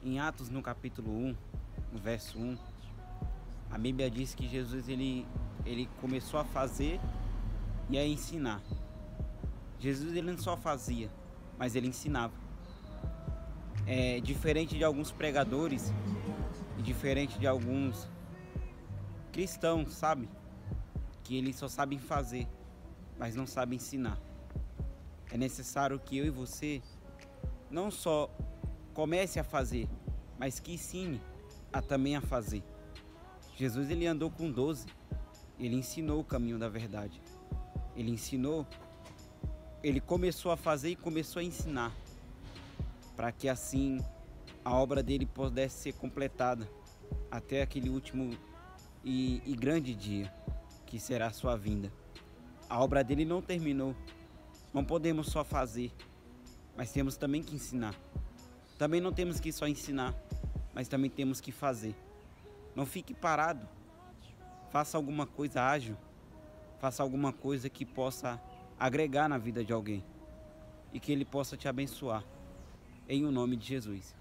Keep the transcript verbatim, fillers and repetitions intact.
Em Atos, no capítulo um, no verso um, a Bíblia diz que Jesus ele, ele começou a fazer e a ensinar. Jesus ele não só fazia, mas ele ensinava. É diferente de alguns pregadores, diferente de alguns cristãos, sabe? Que eles só sabem fazer, mas não sabem ensinar. É necessário que eu e você não só comece a fazer, mas que ensine a também a fazer. Jesus ele andou com doze, ele ensinou o caminho da verdade. Ele ensinou, ele começou a fazer e começou a ensinar, para que assim a obra dele pudesse ser completada até aquele último e, e grande dia, que será a sua vinda. A obra dele não terminou. Não podemos só fazer, mas temos também que ensinar. Também não temos que só ensinar, mas também temos que fazer. Não fique parado. Faça alguma coisa ágil. Faça alguma coisa que possa agregar na vida de alguém e que ele possa te abençoar. Em o nome de Jesus.